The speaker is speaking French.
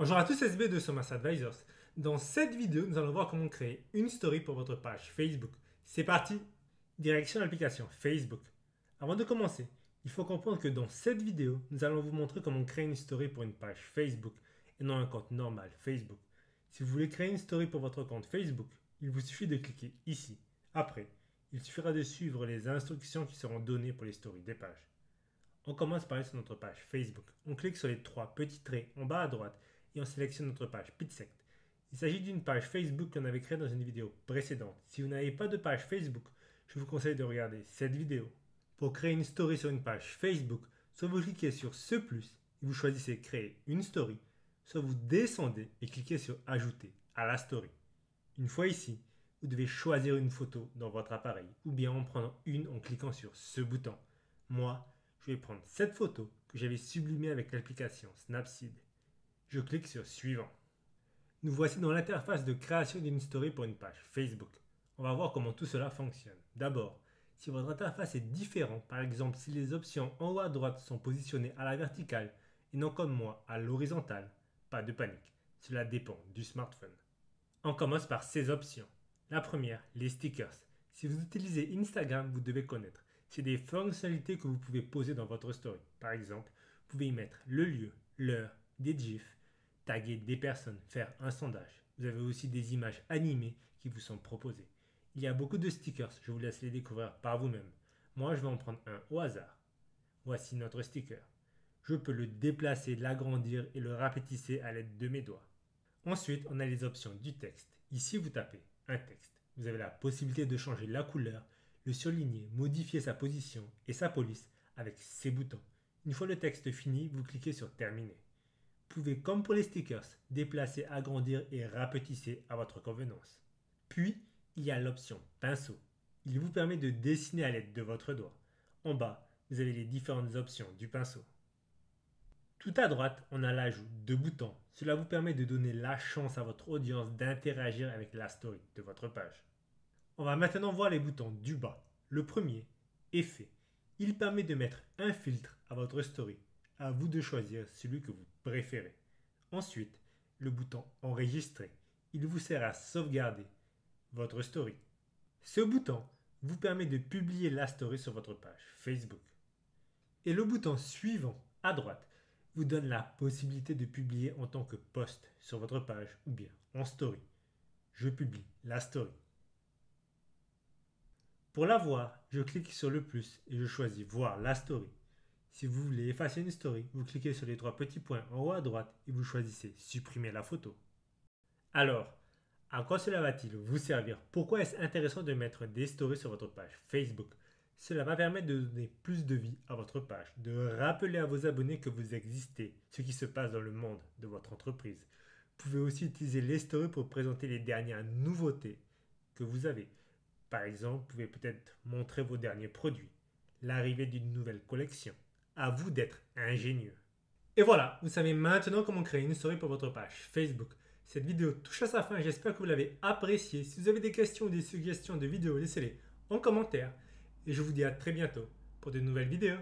Bonjour à tous, SB2 Sommers Advisors. Dans cette vidéo, nous allons voir comment créer une story pour votre page Facebook. C'est parti! Direction l'application Facebook. Avant de commencer, il faut comprendre que dans cette vidéo, nous allons vous montrer comment créer une story pour une page Facebook et non un compte normal Facebook. Si vous voulez créer une story pour votre compte Facebook, il vous suffit de cliquer ici. Après, il suffira de suivre les instructions qui seront données pour les stories des pages. On commence par aller sur notre page Facebook. On clique sur les trois petits traits en bas à droite et on sélectionne notre page Picsect. Il s'agit d'une page Facebook qu'on avait créée dans une vidéo précédente. Si vous n'avez pas de page Facebook, je vous conseille de regarder cette vidéo. Pour créer une story sur une page Facebook, soit vous cliquez sur ce plus et vous choisissez créer une story, soit vous descendez et cliquez sur ajouter à la story. Une fois ici, vous devez choisir une photo dans votre appareil ou bien en prendre une en cliquant sur ce bouton. Moi, je vais prendre cette photo que j'avais sublimée avec l'application Snapseed. Je clique sur suivant. Nous voici dans l'interface de création d'une story pour une page Facebook. On va voir comment tout cela fonctionne. D'abord, si votre interface est différente, par exemple si les options en haut à droite sont positionnées à la verticale et non comme moi à l'horizontale, pas de panique, cela dépend du smartphone. On commence par ces options. La première, les stickers. Si vous utilisez Instagram, vous devez connaître. C'est des fonctionnalités que vous pouvez poser dans votre story. Par exemple, vous pouvez y mettre le lieu, l'heure, des gifs, taguer des personnes, faire un sondage. Vous avez aussi des images animées qui vous sont proposées. Il y a beaucoup de stickers, je vous laisse les découvrir par vous-même. Moi, je vais en prendre un au hasard. Voici notre sticker. Je peux le déplacer, l'agrandir et le rapetisser à l'aide de mes doigts. Ensuite, on a les options du texte. Ici, vous tapez un texte. Vous avez la possibilité de changer la couleur, le surligner, modifier sa position et sa police avec ces boutons. Une fois le texte fini, vous cliquez sur terminer. Vous pouvez, comme pour les stickers, déplacer, agrandir et rapetisser à votre convenance. Puis, il y a l'option pinceau. Il vous permet de dessiner à l'aide de votre doigt. En bas, vous avez les différentes options du pinceau. Tout à droite, on a l'ajout de boutons. Cela vous permet de donner la chance à votre audience d'interagir avec la story de votre page. On va maintenant voir les boutons du bas. Le premier, effet. Il permet de mettre un filtre à votre story. À vous de choisir celui que vous préférez. Ensuite, le bouton enregistrer. Il vous sert à sauvegarder votre story. Ce bouton vous permet de publier la story sur votre page Facebook. Et le bouton suivant à droite vous donne la possibilité de publier en tant que post sur votre page ou bien en story. Je publie la story. Pour la voir, je clique sur le plus et je choisis voir la story. Si vous voulez effacer une story, vous cliquez sur les trois petits points en haut à droite et vous choisissez supprimer la photo. Alors, à quoi cela va-t-il vous servir? Pourquoi est-ce intéressant de mettre des stories sur votre page Facebook? Cela va permettre de donner plus de vie à votre page, de rappeler à vos abonnés que vous existez, ce qui se passe dans le monde de votre entreprise. Vous pouvez aussi utiliser les stories pour présenter les dernières nouveautés que vous avez. Par exemple, vous pouvez peut-être montrer vos derniers produits, l'arrivée d'une nouvelle collection. À vous d'être ingénieux. Et voilà, vous savez maintenant comment créer une story pour votre page Facebook. Cette vidéo touche à sa fin, j'espère que vous l'avez appréciée. Si vous avez des questions ou des suggestions de vidéos, laissez-les en commentaire. Et je vous dis à très bientôt pour de nouvelles vidéos.